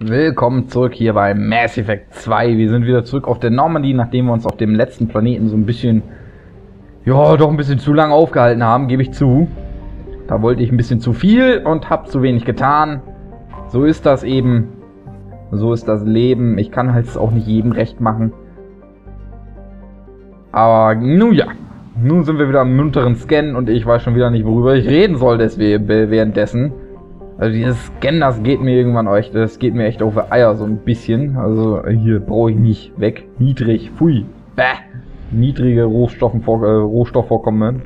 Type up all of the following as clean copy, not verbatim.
Willkommen zurück hier bei Mass Effect 2. Wir sind wieder zurück auf der Normandy, nachdem wir uns auf dem letzten Planeten so ein bisschen, ja, doch ein bisschen zu lange aufgehalten haben, gebe ich zu. Da wollte ich ein bisschen zu viel und habe zu wenig getan. So ist das eben. So ist das Leben. Ich kann halt auch nicht jedem recht machen. Aber nun ja, nun sind wir wieder am munteren Scannen und ich weiß schon wieder nicht, worüber ich reden soll deswegen währenddessen. Also dieses Scannen, das geht mir irgendwann echt, das geht mir echt auf die Eier so ein bisschen. Also hier brauche ich nicht weg. Niedrig, pfui, bäh. Niedrige Rohstoffvorkommen.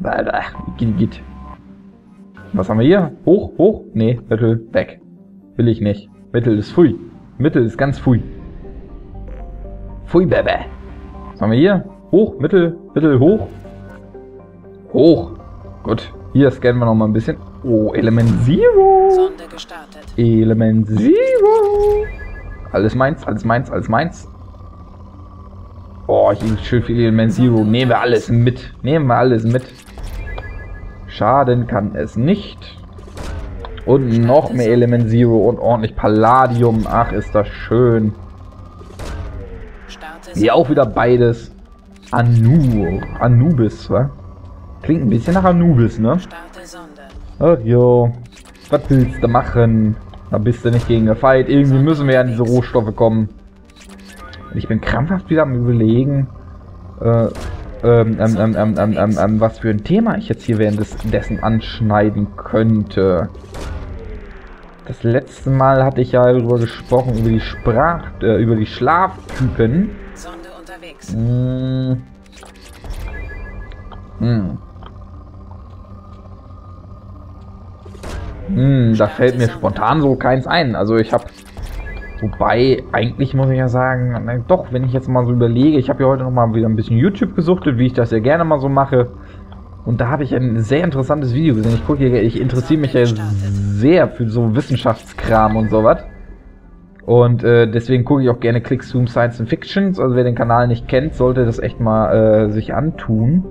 Bäh, bäh, geht, geht. Was haben wir hier? Hoch, hoch, nee, Mittel, weg. Will ich nicht. Mittel ist pfui. Mittel ist ganz pfui. Pfui, bäh, bäh. Was haben wir hier? Hoch, Mittel, Mittel, hoch. Hoch. Gut. Hier scannen wir noch mal ein bisschen. Oh, Element Zero. Sonde gestartet. Element Zero. Alles meins, alles meins, alles meins. Oh, hier ist schön viel Element Zero. Nehmen wir alles mit. Nehmen wir alles mit. Schaden kann es nicht. Und noch mehr Element Zero und ordentlich Palladium. Ach, ist das schön. Hier auch wieder beides. Anubis, wa? Klingt ein bisschen nach Anubis, ne? Ach jo, was willst du machen? Da bist du nicht gegen gefeit. Irgendwie müssen wir ja an diese Rohstoffe kommen. Ich bin krampfhaft wieder am Überlegen, was für ein Thema ich jetzt hier währenddessen anschneiden könnte. Das letzte Mal hatte ich ja darüber gesprochen, über die Schlaftypen. Sonde unterwegs. Da fällt mir spontan so keins ein. Also ich habe, wobei eigentlich muss ich ja sagen, na doch, wenn ich jetzt mal so überlege, ich habe ja heute noch mal wieder ein bisschen YouTube gesuchtet, wie ich das ja gerne mal so mache. Und da habe ich ein sehr interessantes Video gesehen. Ich gucke hier, ich interessiere mich ja sehr für so Wissenschaftskram und sowas. Und deswegen gucke ich auch gerne Clicks, Science and Fictions. Also wer den Kanal nicht kennt, sollte das echt mal sich antun.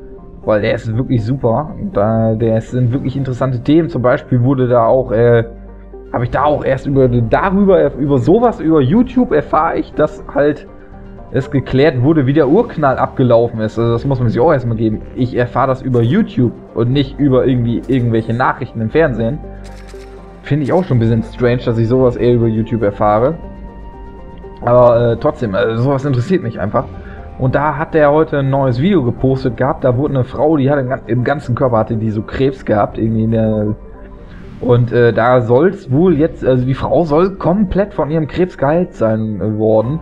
Weil der ist wirklich super. Da sind wirklich interessante Themen. Zum Beispiel wurde da auch, habe ich da auch erst über sowas, über YouTube erfahre ich, dass halt es geklärt wurde, wie der Urknall abgelaufen ist. Also das muss man sich auch erstmal geben. Ich erfahre das über YouTube und nicht über irgendwie irgendwelche Nachrichten im Fernsehen. Finde ich auch schon ein bisschen strange, dass ich sowas eher über YouTube erfahre. Aber trotzdem, also sowas interessiert mich einfach. Und da hat er heute ein neues Video gepostet gehabt, da wurde eine Frau, die hatte im ganzen Körper, hatte die so Krebs gehabt, irgendwie in der... Und da soll's wohl jetzt, also die Frau soll komplett von ihrem Krebs geheilt sein worden,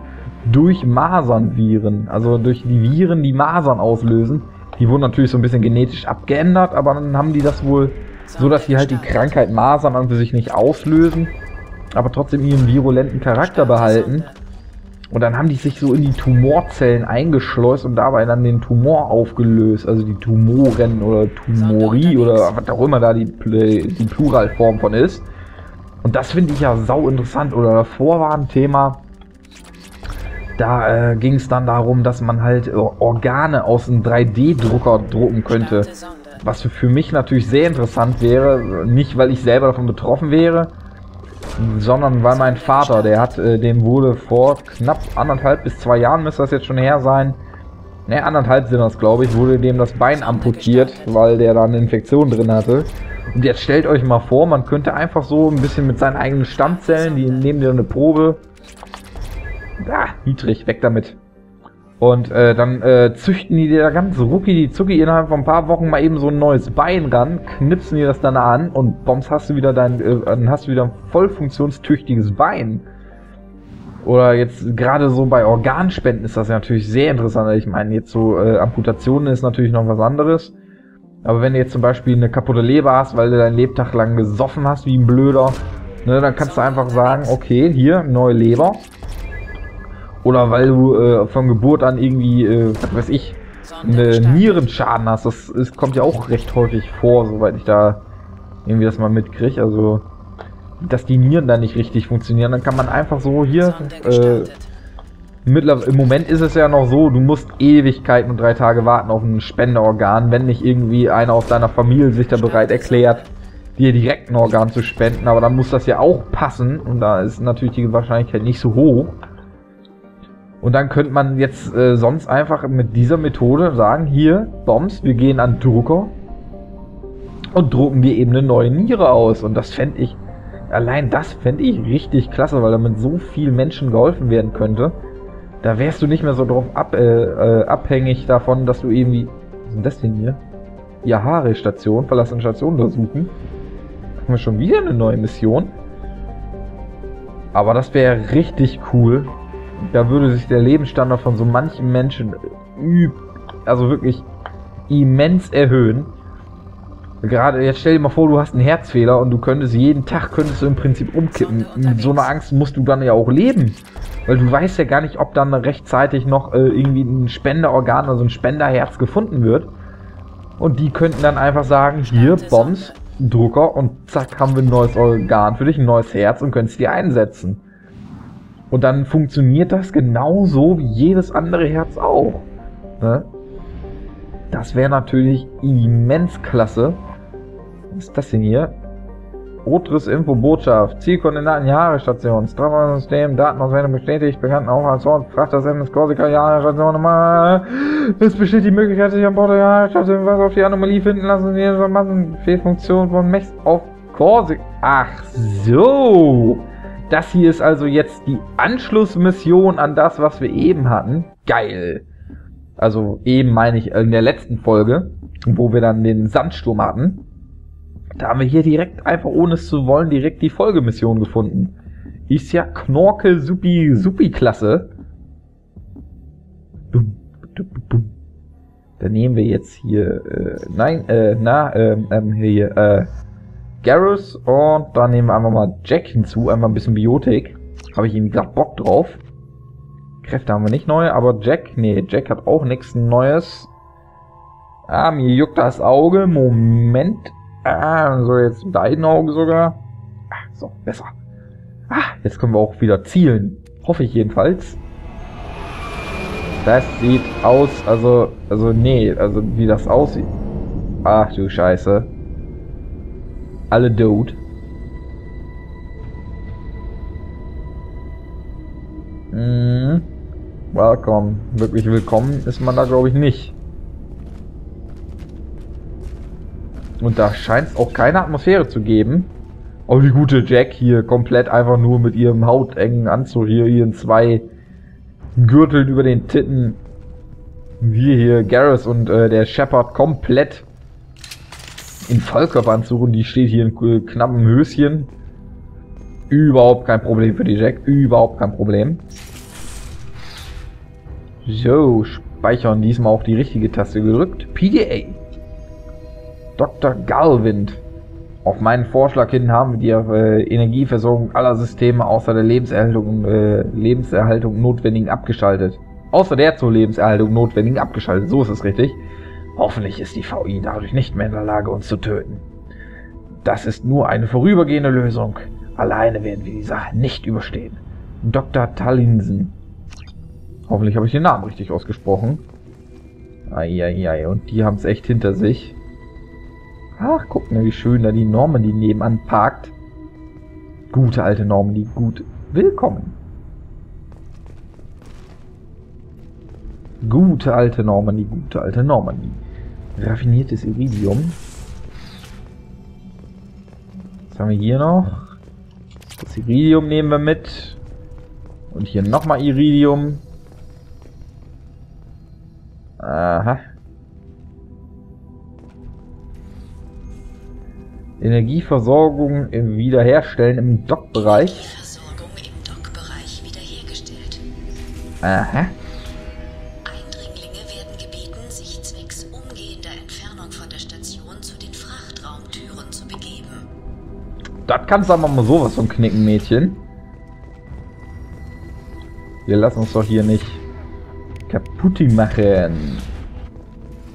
durch Masernviren, also durch die Viren, die Masern auslösen. Die wurden natürlich so ein bisschen genetisch abgeändert, aber dann haben die das wohl, so dass die halt die Krankheit Masern an für sich nicht auslösen, aber trotzdem ihren virulenten Charakter behalten. Und dann haben die sich so in die Tumorzellen eingeschleust und dabei dann den Tumor aufgelöst. Also die Tumoren oder Tumori oder was auch immer da die Pluralform von ist. Und das finde ich ja sau interessant. Oder davor war ein Thema, da ging es dann darum, dass man halt Organe aus einem 3D-Drucker drucken könnte. Was für mich natürlich sehr interessant wäre. Nicht, weil ich selber davon betroffen wäre, sondern weil mein Vater, der hat, dem wurde vor knapp 1,5 bis 2 Jahren, müsste das jetzt schon her sein, ne, 1,5 sind das, glaube ich, wurde dem das Bein amputiert, weil der da eine Infektion drin hatte. Und jetzt stellt euch mal vor, man könnte einfach so ein bisschen mit seinen eigenen Stammzellen, die nehmen dir eine Probe, ah, niedrig, weg damit. Und dann züchten die dir da ganz rucki-zucki innerhalb von ein paar Wochen mal eben so ein neues Bein ran, knipsen dir das dann an und bombs, hast du wieder dein, dann hast du wieder ein voll funktionstüchtiges Bein. Oder jetzt gerade so bei Organspenden ist das ja natürlich sehr interessant. Ich meine, jetzt so Amputationen ist natürlich noch was anderes. Aber wenn du jetzt zum Beispiel eine kaputte Leber hast, weil du deinen Lebtag lang gesoffen hast wie ein Blöder, ne, dann kannst du einfach sagen, okay, hier, neue Leber. Oder weil du von Geburt an irgendwie, was weiß ich, einen Nierenschaden hast. Das ist, kommt ja auch recht häufig vor, soweit ich da irgendwie das mal mitkriege. Also, dass die Nieren da nicht richtig funktionieren. Dann kann man einfach so hier, im Moment ist es ja noch so, du musst Ewigkeiten und 3 Tage warten auf ein Spenderorgan, wenn nicht irgendwie einer aus deiner Familie sich da bereit erklärt, die direkten Organ zu spenden, aber dann muss das ja auch passen und da ist natürlich die Wahrscheinlichkeit nicht so hoch. Und dann könnte man jetzt sonst einfach mit dieser Methode sagen, hier, Bombs, wir gehen an Drucker und drucken wir eben eine neue Niere aus. Und das fände ich, allein das fände ich richtig klasse, weil damit so vielen Menschen geholfen werden könnte. Da wärst du nicht mehr so drauf abhängig davon, dass du irgendwie, was ist denn das denn hier? Jarrahe-Station, verlassene Station untersuchen. Haben wir schon wieder eine neue Mission. Aber das wäre richtig cool. Da würde sich der Lebensstandard von so manchen Menschen also wirklich immens erhöhen. Gerade jetzt stell dir mal vor, du hast einen Herzfehler und du könntest jeden Tag im Prinzip umkippen. Mit so einer Angst musst du dann ja auch leben. Weil du weißt ja gar nicht, ob dann rechtzeitig noch irgendwie ein Spenderorgan oder so ein Spenderherz gefunden wird. Und die könnten dann einfach sagen, hier, Bombs, Drucker und zack, haben wir ein neues Organ für dich, ein neues Herz und können es dir einsetzen. Und dann funktioniert das genauso wie jedes andere Herz auch. Ne? Das wäre natürlich immens klasse. Was ist das denn hier? Otris Info-Botschaft. Zielkoordinaten Jarrahe-Station. Strahlungssystem, Datenauswertung bestätigt. Bekannten auch als Ort. Frachtersystem des Korsika Jarrahe-Station nochmal. Es besteht die Möglichkeit, sich an Bord der Jarrahe-Station was auf die Anomalie finden lassen. Hier ist Massenfehlfunktion von Mechs auf Korsika. Ach so. Das hier ist also jetzt die Anschlussmission an das, was wir eben hatten. Geil. Also eben meine ich in der letzten Folge, wo wir dann den Sandsturm hatten. Da haben wir hier direkt, einfach ohne es zu wollen, direkt die Folgemission gefunden. Ist ja Knorke Supi Supi Klasse. Dann nehmen wir jetzt hier, Garrus und dann nehmen wir einfach mal Jack hinzu, einfach ein bisschen Biotik. Habe ich ihm gerade Bock drauf. Kräfte haben wir nicht neu, aber Jack, Jack hat auch nichts Neues. Ah, mir juckt das Auge, Moment. Ah, so jetzt dein Auge sogar. Ah, so, besser. Ah, jetzt können wir auch wieder zielen. Hoffe ich jedenfalls. Das sieht aus, also wie das aussieht. Ach du Scheiße. Alle tot. Welcome. Wirklich willkommen ist man da, glaube ich, nicht. Und da scheint es auch keine Atmosphäre zu geben. Oh, die gute Jack hier komplett einfach nur mit ihrem hautengen Anzug hier, ihren zwei Gürteln über den Titten. Wir hier, Garrus und der Shepard komplett in Vollkörperanzug und die steht hier in knappen Höschen. Überhaupt kein Problem für die Jack. Überhaupt kein Problem. So, speichern. Diesmal auch die richtige Taste gedrückt. PDA. Dr. Galwind. Auf meinen Vorschlag hin haben wir die Energieversorgung aller Systeme außer der Lebenserhaltung notwendigen abgeschaltet. Außer der zur Lebenserhaltung notwendigen abgeschaltet. So ist es richtig. Hoffentlich ist die VI dadurch nicht mehr in der Lage, uns zu töten. Das ist nur eine vorübergehende Lösung. Alleine werden wir die Sache nicht überstehen. Dr. Tallinson. Hoffentlich habe ich den Namen richtig ausgesprochen. Eieiei, und die haben es echt hinter sich. Ach, guck mal, wie schön da die Normandy nebenan parkt. Gute alte Normandy, gut. Willkommen. Gute alte Normandy, gute alte Normandy. Raffiniertes Iridium. Was haben wir hier noch? Das Iridium nehmen wir mit. Und hier nochmal Iridium. Aha. Energieversorgung wiederherstellen im Dockbereich. Versorgung im Dockbereich wiederhergestellt. Aha. Das kannst du aber mal sowas von knicken, Mädchen. Wir lassen uns doch hier nicht kaputt machen.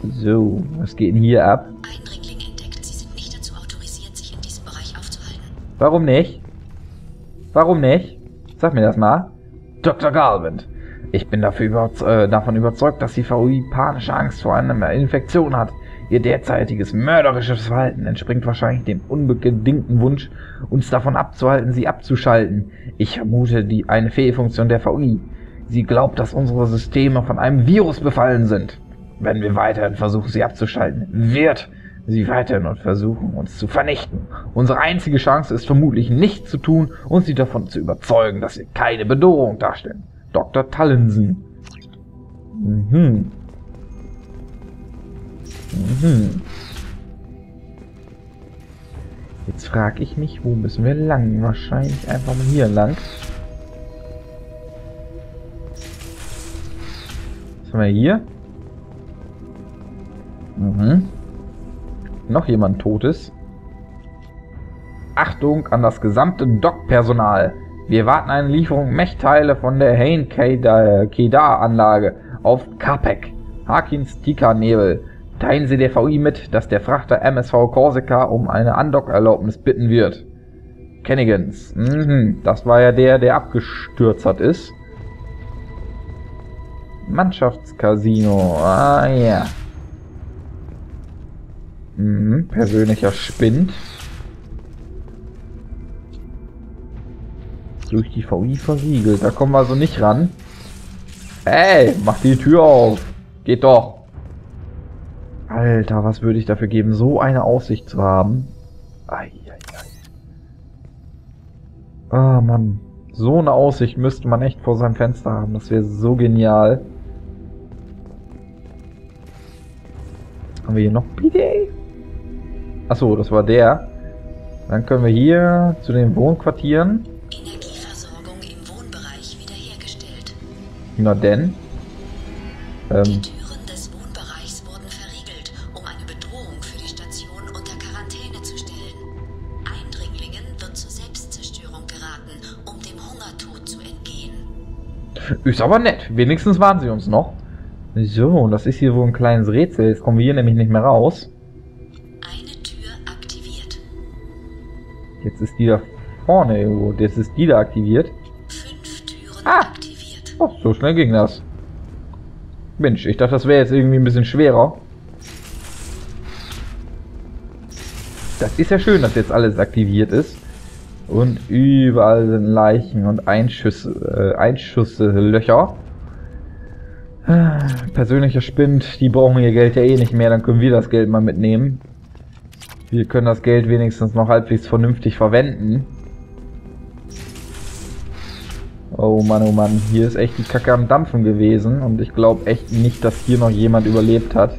So, was geht denn hier ab? Eindringling entdeckt. Sie sind nicht dazu autorisiert, sich in diesem Bereich aufzuhalten. Warum nicht? Warum nicht? Sag mir das mal. Dr. Garland. Ich bin davon überzeugt, dass die VI panische Angst vor einer Infektion hat. Ihr derzeitiges mörderisches Verhalten entspringt wahrscheinlich dem unbedingten Wunsch, uns davon abzuhalten, sie abzuschalten. Ich vermute eine Fehlfunktion der VI. Sie glaubt, dass unsere Systeme von einem Virus befallen sind. Wenn wir weiterhin versuchen, sie abzuschalten, wird sie weiterhin und versuchen, uns zu vernichten. Unsere einzige Chance ist vermutlich, nichts zu tun und sie davon zu überzeugen, dass wir keine Bedrohung darstellen. Dr. Tallinson. Jetzt frage ich mich, wo müssen wir lang? Wahrscheinlich einfach mal hier lang. Was haben wir hier? Noch jemand Totes. Achtung an das gesamte Dock-Personal. Wir warten eine Lieferung Mech-Teile von der Hain-Kedar-Anlage auf Kapek. Harkins Tika-Nebel. Teilen Sie der VI mit, dass der Frachter MSV Korsika um eine Andock-Erlaubnis bitten wird. Kenigans. Das war ja der abgestürzt ist. Mannschaftscasino. Ah, ja. Persönlicher Spind. Durch die VI versiegelt. Da kommen wir also nicht ran. Ey, mach die Tür auf. Geht doch. Alter, was würde ich dafür geben, so eine Aussicht zu haben? Ah, Mann. So eine Aussicht müsste man echt vor seinem Fenster haben. Das wäre so genial. Haben wir hier noch BD? Achso, das war der. Dann können wir hier zu den Wohnquartieren. Energieversorgung im Wohnbereich wiederhergestellt. Na denn. Ist aber nett. Wenigstens waren sie uns noch. So, und das ist hier wohl ein kleines Rätsel. Jetzt kommen wir hier nämlich nicht mehr raus. Eine Tür aktiviert. Jetzt ist die da vorne irgendwo. Jetzt ist die da aktiviert. 5 Türen aktiviert. Oh, so schnell ging das. Mensch, ich dachte, das wäre jetzt irgendwie ein bisschen schwerer. Das ist ja schön, dass jetzt alles aktiviert ist. Und überall sind Leichen und Einschusslöcher. Persönlicher Spind, die brauchen ihr Geld ja eh nicht mehr, dann können wir das Geld mal mitnehmen. Wir können das Geld wenigstens noch halbwegs vernünftig verwenden. Oh Mann, hier ist echt die Kacke am Dampfen gewesen und ich glaube echt nicht, dass hier noch jemand überlebt hat.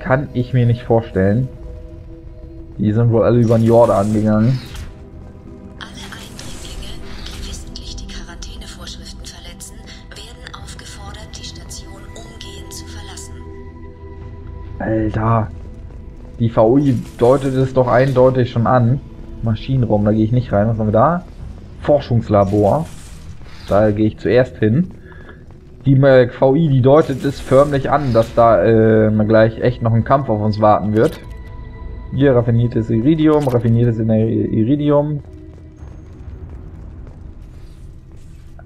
Kann ich mir nicht vorstellen. Die sind wohl alle über den Jordan gegangen. Alter, die VI deutet es doch eindeutig schon an. Maschinenraum, da gehe ich nicht rein. Was haben wir da? Forschungslabor. Da gehe ich zuerst hin. Die VI, die deutet es förmlich an, dass da gleich echt noch ein Kampf auf uns warten wird. Hier, raffiniertes Iridium,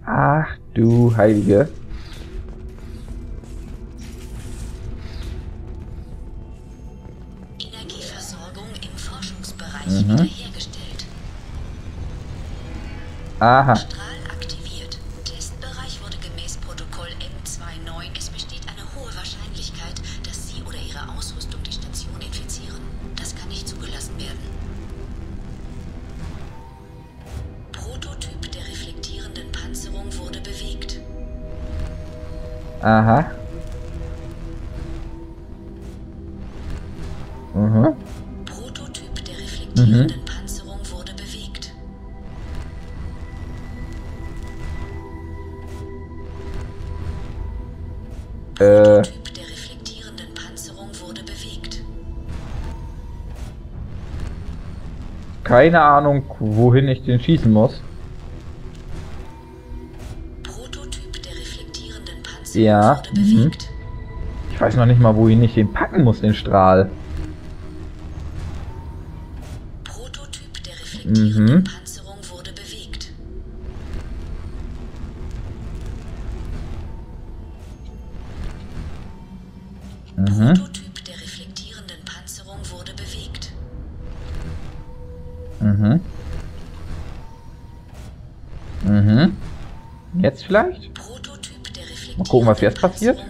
Ach du Heilige. Wiederhergestellt. Aha. Strahl aktiviert. Testbereich wurde gemäß Protokoll M29. Es besteht eine hohe Wahrscheinlichkeit, dass Sie oder Ihre Ausrüstung die Station infizieren. Das kann nicht zugelassen werden. Prototyp der reflektierenden Panzerung wurde bewegt. Aha. Panzerung wurde bewegt. Prototyp der reflektierenden Panzerung wurde bewegt. Keine Ahnung, wohin ich den schießen muss. Prototyp der reflektierenden Panzerung wurde bewegt. Ich weiß noch nicht mal, wohin ich den packen muss, den Strahl. Die Panzerung wurde bewegt. Prototyp der Mhm. Jetzt vielleicht? Mal gucken, was jetzt passiert.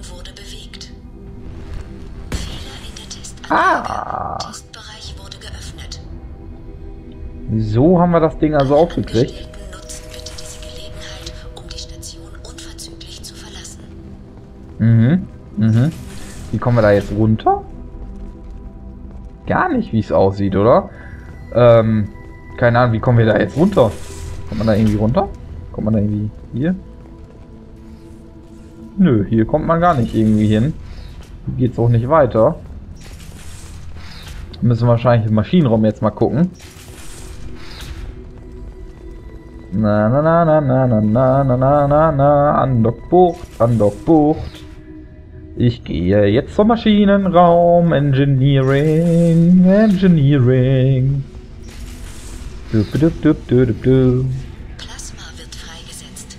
Ah! So haben wir das Ding also aufgekriegt. Mhm. Mhm. Wie kommen wir da jetzt runter? Gar nicht, wie es aussieht, oder? Keine Ahnung, wie kommen wir da jetzt runter? Kommt man da irgendwie runter? Kommt man da irgendwie hier? Nö, hier kommt man gar nicht irgendwie hin. Hier geht's auch nicht weiter. Müssen wir wahrscheinlich im Maschinenraum jetzt mal gucken. Na na na na na na na na na na na. Andockbucht, Andockbucht. Ich gehe jetzt zum Maschinenraum. Engineering, Engineering. Dup, dup, dup, dup, dup, dup. Plasma wird freigesetzt.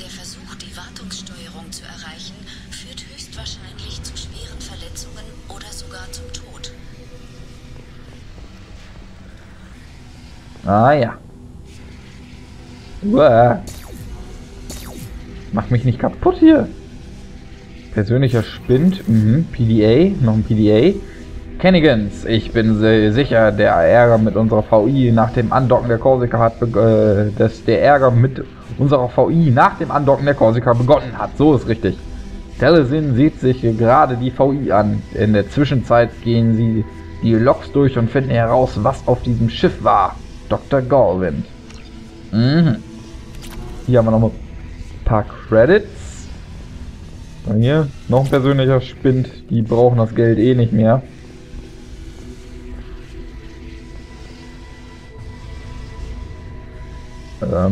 Der Versuch, die Wartungssteuerung zu erreichen, führt höchstwahrscheinlich zu schweren Verletzungen oder sogar zum Tod. Ah ja. Uah. Mach mich nicht kaputt hier. Persönlicher Spind, PDA, noch ein PDA. Kenigans, ich bin sicher, der Ärger mit unserer VI nach dem Andocken der Korsika hat begonnen hat. So ist richtig. Tallinson sieht sich gerade die VI an. In der Zwischenzeit gehen sie die Loks durch und finden heraus, was auf diesem Schiff war. Dr. Garland. Mhm. Hier haben wir nochmal ein paar Credits. Hier, noch ein persönlicher Spind, die brauchen das Geld eh nicht mehr. Ja.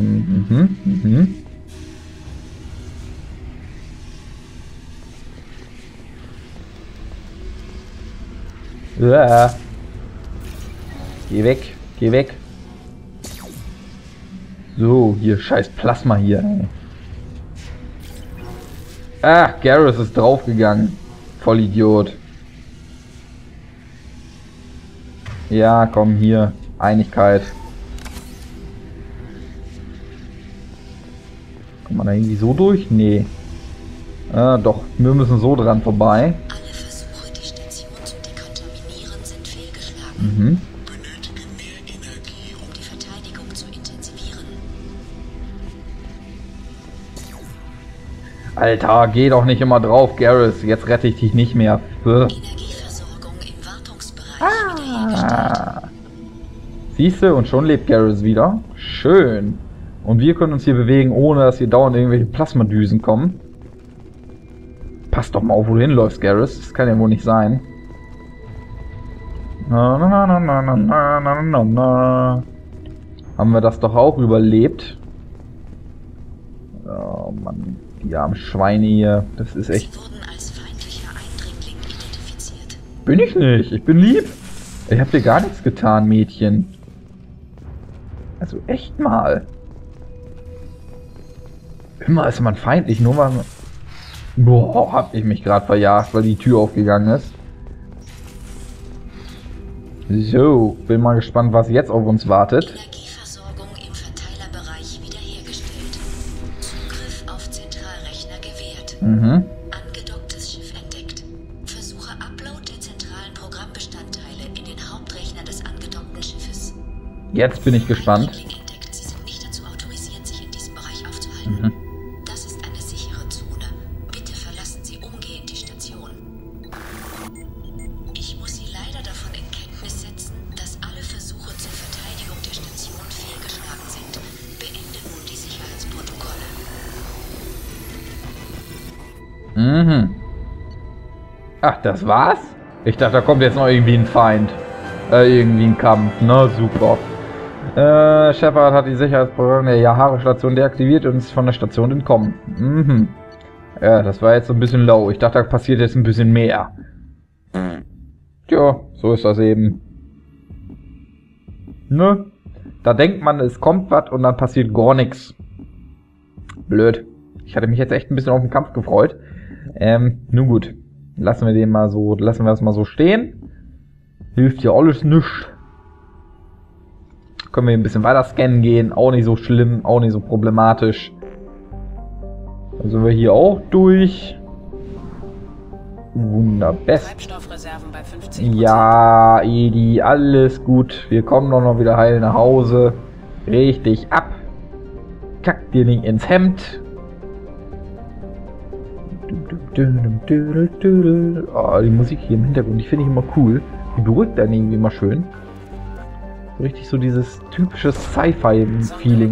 Geh weg, geh weg. So, hier, scheiß Plasma hier. Ah, Garrus ist draufgegangen. Voll Idiot. Ja, komm hier. Einigkeit. Kommt man da irgendwie so durch? Nee. Ah, doch. Wir müssen so dran vorbei. Alle Versuche, die Station zu dekontaminieren, sind fehlgeschlagen. Mhm. Benötigen mehr Energie, um die Verteidigung zu intensivieren. Alter, geh doch nicht immer drauf, Garrus. Jetzt rette ich dich nicht mehr. Energieversorgung im Wartungsbereich wiederhergestellt. Siehst du, und schon lebt Garrus wieder. Schön. Und wir können uns hier bewegen, ohne dass hier dauernd irgendwelche Plasmadüsen kommen. Pass doch mal auf, wo du hinläufst, Garrus. Das kann ja wohl nicht sein. Na, na, na, na, na, na, na, na, na. Haben wir das doch auch überlebt? Oh Mann. Die armen Schweine hier, das ist echt... Sie wurden als feindlicher Eindringling identifiziert. Bin ich nicht, ich bin lieb. Ich hab dir gar nichts getan, Mädchen. Also echt mal. Immer ist man feindlich, nur weil man... Boah, hab ich mich gerade verjagt, weil die Tür aufgegangen ist. So, bin mal gespannt, was jetzt auf uns wartet. Mhm. Angedocktes Schiff entdeckt. Versuche Upload der zentralen Programmbestandteile in den Hauptrechner des angedockten Schiffes. Jetzt bin ich gespannt. Entdeckt. Sie sind nicht dazu autorisiert, sich in diesem Bereich aufzuhalten. Mhm. Das ist eine sichere Zone. Bitte verlassen Sie umgehend die Station. Ich muss Sie leider davon in Kenntnis setzen, dass alle Versuche zur Verteidigung der Station fehlgeschlagen sind. Beende nun die Sicherheitsprotokolle. Mhm. Ach, das war's? Ich dachte, da kommt jetzt noch irgendwie ein Feind. Irgendwie ein Kampf. Na, super. Shepard hat die Sicherheitsprogramme der Jarrahe-Station deaktiviert und ist von der Station entkommen. Mhm. Ja, das war jetzt so ein bisschen low. Ich dachte, da passiert jetzt ein bisschen mehr. Tja, so ist das eben. Ne? Da denkt man, es kommt was und dann passiert gar nichts. Blöd. Ich hatte mich jetzt echt ein bisschen auf den Kampf gefreut. Nun gut, lassen wir den mal so, lassen wir das mal so stehen. Hilft ja alles nichts. Können wir ein bisschen weiter scannen gehen. Auch nicht so schlimm, auch nicht so problematisch. Dann sind wir hier auch durch. Wunderbest. Ja, Edi, alles gut. Wir kommen doch noch wieder heil nach Hause. Richtig ab. Kack dir nicht ins Hemd. Oh, die Musik hier im Hintergrund, die finde ich immer cool. Die beruhigt dann irgendwie immer schön. Richtig so dieses typische Sci-Fi-Feeling.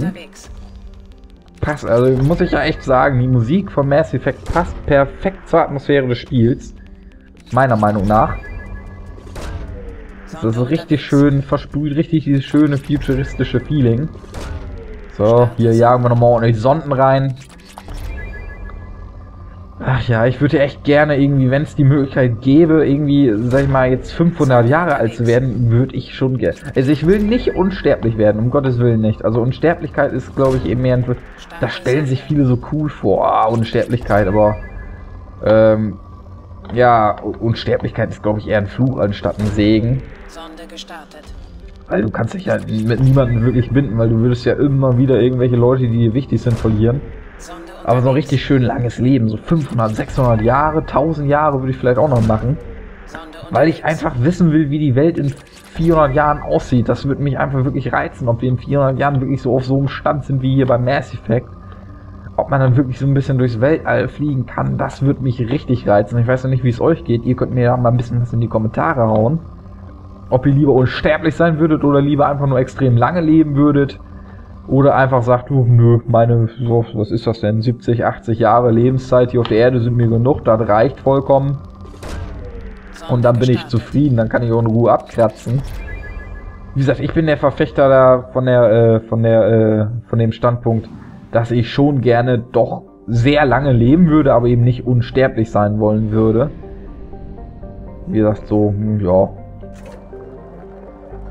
Passt, also muss ich ja echt sagen, die Musik von Mass Effect passt perfekt zur Atmosphäre des Spiels. Meiner Meinung nach. Das ist so richtig schön, versprüht richtig dieses schöne futuristische Feeling. So, hier jagen wir nochmal ordentlich Sonden rein. Ach ja, ich würde echt gerne irgendwie, wenn es die Möglichkeit gäbe, irgendwie, sag ich mal, jetzt 500 Jahre alt zu werden, würde ich schon gerne. Also ich will nicht unsterblich werden, um Gottes Willen nicht. Also Unsterblichkeit ist, glaube ich, eben mehr ein... Da stellen sich viele so cool vor, Unsterblichkeit, aber... ja, Unsterblichkeit ist, glaube ich, eher ein Fluch anstatt ein Segen. Sonde gestartet. Weil du kannst dich ja mit niemandem wirklich binden, weil du würdest ja immer wieder irgendwelche Leute, die dir wichtig sind, verlieren. Aber so ein richtig schön langes Leben, so 500, 600 Jahre, 1000 Jahre würde ich vielleicht auch noch machen. Weil ich einfach wissen will, wie die Welt in 400 Jahren aussieht. Das würde mich einfach wirklich reizen, ob wir in 400 Jahren wirklich so auf so einem Stand sind wie hier bei Mass Effect. Ob man dann wirklich so ein bisschen durchs Weltall fliegen kann, das würde mich richtig reizen. Ich weiß noch nicht, wie es euch geht. Ihr könnt mir ja mal ein bisschen was in die Kommentare hauen. Ob ihr lieber unsterblich sein würdet oder lieber einfach nur extrem lange leben würdet. Oder einfach sagt, oh, nö, meine, was ist das denn, 70, 80 Jahre Lebenszeit hier auf der Erde sind mir genug, das reicht vollkommen. Und dann bin ich zufrieden, dann kann ich auch in Ruhe abkratzen. Wie gesagt, ich bin der Verfechter da von dem Standpunkt, dass ich schon gerne doch sehr lange leben würde, aber eben nicht unsterblich sein wollen würde. Wie gesagt, so, ja...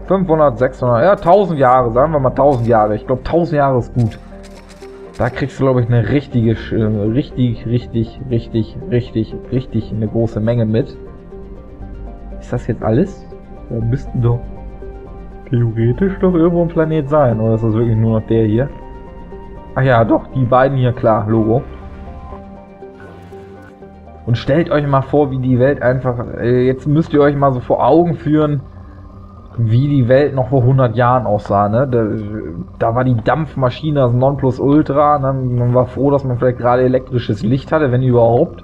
500, 600, ja 1000 Jahre, sagen wir mal 1000 Jahre. Ich glaube 1000 Jahre ist gut. Da kriegst du, glaube ich, eine richtige, richtig eine große Menge mit. Ist das jetzt alles? Da müssten doch theoretisch doch irgendwo ein Planet sein. Oder ist das wirklich nur noch der hier? Ach ja, doch, die beiden hier, klar, Logo. Und stellt euch mal vor, wie die Welt einfach... jetzt müsst ihr euch mal so vor Augen führen, wie die Welt noch vor 100 Jahren aussah, ne? Da war die Dampfmaschine das Nonplusultra, ne? Man war froh, dass man vielleicht gerade elektrisches Licht hatte, wenn überhaupt.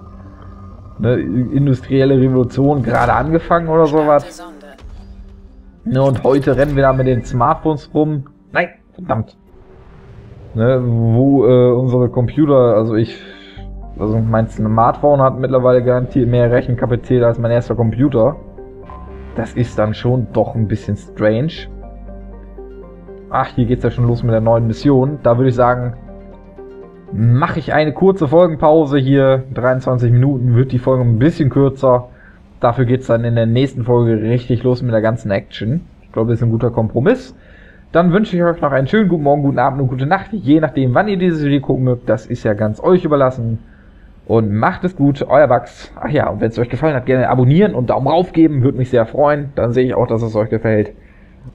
Ne? Industrielle Revolution gerade angefangen oder sowas. Ne? Und heute rennen wir da mit den Smartphones rum. Nein, verdammt. Ne? Wo unsere Computer, also mein Smartphone hat mittlerweile garantiert mehr Rechenkapazität als mein erster Computer. Das ist dann schon doch ein bisschen strange. Ach, hier geht's ja schon los mit der neuen Mission. Da würde ich sagen, mache ich eine kurze Folgenpause hier. 23 Minuten wird die Folge ein bisschen kürzer. Dafür geht's dann in der nächsten Folge richtig los mit der ganzen Action. Ich glaube, das ist ein guter Kompromiss. Dann wünsche ich euch noch einen schönen guten Morgen, guten Abend und gute Nacht. Je nachdem, wann ihr dieses Video gucken mögt, das ist ja ganz euch überlassen. Und macht es gut, euer Bax. Ach ja, und wenn es euch gefallen hat, gerne abonnieren und Daumen rauf geben, würde mich sehr freuen. Dann sehe ich auch, dass es euch gefällt.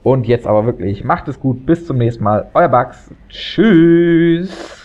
Und jetzt aber wirklich, macht es gut, bis zum nächsten Mal, euer Bax. Tschüss.